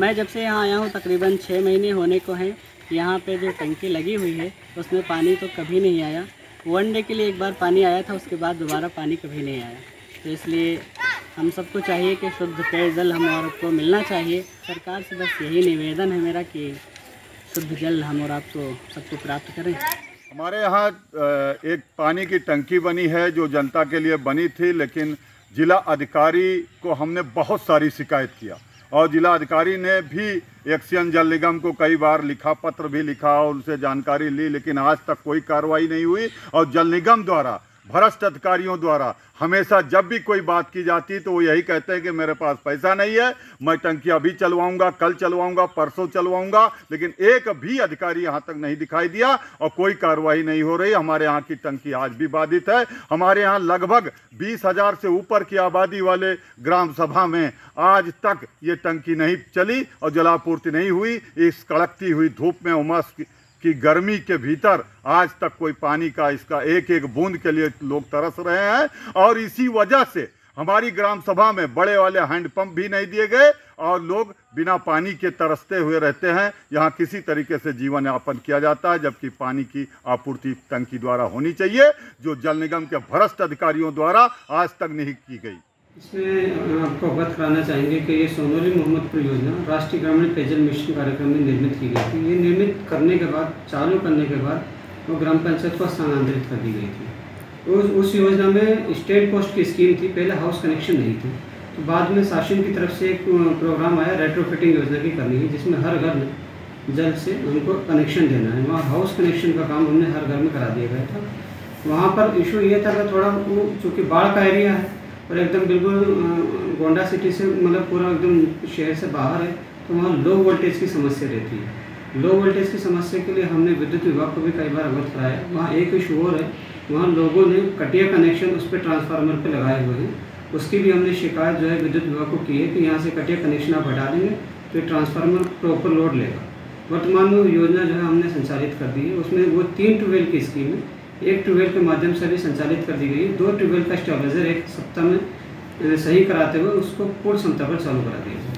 मैं जब से यहाँ आया हूँ तकरीबन 6 महीने होने को हैं। यहाँ पे जो टंकी लगी हुई है उसमें पानी तो कभी नहीं आया। 1 डे के लिए एक बार पानी आया था, उसके बाद दोबारा पानी कभी नहीं आया। तो इसलिए हम सबको चाहिए कि शुद्ध पेयजल हम को मिलना चाहिए। सरकार से बस यही निवेदन है मेरा कि शुद्ध जल हम और आपको सबको प्राप्त करें। हमारे यहाँ एक पानी की टंकी बनी है जो जनता के लिए बनी थी, लेकिन ज़िला अधिकारी को हमने बहुत सारी शिकायत किया और जिला अधिकारी ने भी एक्सियन जल निगम को कई बार लिखा, पत्र भी लिखा और उनसे जानकारी ली, लेकिन आज तक कोई कार्रवाई नहीं हुई। और जल निगम द्वारा भ्रष्ट अधिकारियों द्वारा हमेशा जब भी कोई बात की जाती तो वो यही कहते हैं कि मेरे पास पैसा नहीं है, मैं टंकी अभी चलवाऊंगा, कल चलवाऊंगा, परसों चलवाऊंगा, लेकिन एक भी अधिकारी यहाँ तक नहीं दिखाई दिया और कोई कार्रवाई नहीं हो रही। हमारे यहाँ की टंकी आज भी बाधित है। हमारे यहाँ लगभग 20,000 से ऊपर की आबादी वाले ग्राम सभा में आज तक ये टंकी नहीं चली और जलापूर्ति नहीं हुई। इस कड़कती हुई धूप में, उमस कि गर्मी के भीतर आज तक कोई पानी का इसका एक एक बूंद के लिए लोग तरस रहे हैं। और इसी वजह से हमारी ग्राम सभा में बड़े वाले हैंडपंप भी नहीं दिए गए और लोग बिना पानी के तरसते हुए रहते हैं। यहाँ किसी तरीके से जीवन यापन किया जाता है, जबकि पानी की आपूर्ति टंकी द्वारा होनी चाहिए, जो जल निगम के भ्रष्ट अधिकारियों द्वारा आज तक नहीं की गई। इसमें आपको अवगत कराना चाहेंगे कि ये सोनोजी मोहम्मद परियोजना राष्ट्रीय ग्रामीण पेयजल मिशन कार्यक्रम में निर्मित की गई थी। ये निर्मित करने के बाद, चालू करने के बाद वो ग्राम पंचायत को स्थानांतरित कर दी गई थी। उस योजना में स्टेट पोस्ट की स्कीम थी, पहले हाउस कनेक्शन नहीं थी। तो बाद में शासन की तरफ से एक प्रोग्राम आया, रेट्रोफिटिंग योजना की करनी है, जिसमें हर घर में जल से उनको कनेक्शन देना है। वहाँ हाउस कनेक्शन का काम हमने हर घर में करा दिया गया था। वहाँ पर इशू ये था कि थोड़ा वो चूँकि बाढ़ का एरिया है और एकदम बिल्कुल गोंडा सिटी से मतलब पूरा एकदम शहर से बाहर है, तो वहाँ लो वोल्टेज की समस्या रहती है। लो वोल्टेज की समस्या के लिए हमने विद्युत विभाग को भी कई बार अवगत कराया। वहाँ एक इशू और है, वहाँ लोगों ने कटिया कनेक्शन उस पर ट्रांसफार्मर पे लगाए हुए हैं। उसकी भी हमने शिकायत जो है विद्युत विभाग को की है कि यहाँ से कटिया कनेक्शन आप हटा देंगे तो ट्रांसफार्मर प्रॉपर लोड लेगा। वर्तमान में योजना जो है हमने संचालित कर दी है। उसमें वो 3 ट्यूबवेल की स्कीम है, एक ट्यूबवेल के माध्यम से भी संचालित कर दी गई। 2 ट्यूबवेल का स्टेबलाइजर 1 सप्ताह में सही कराते हुए उसको पूर्ण क्षमता पर चालू करा दिया।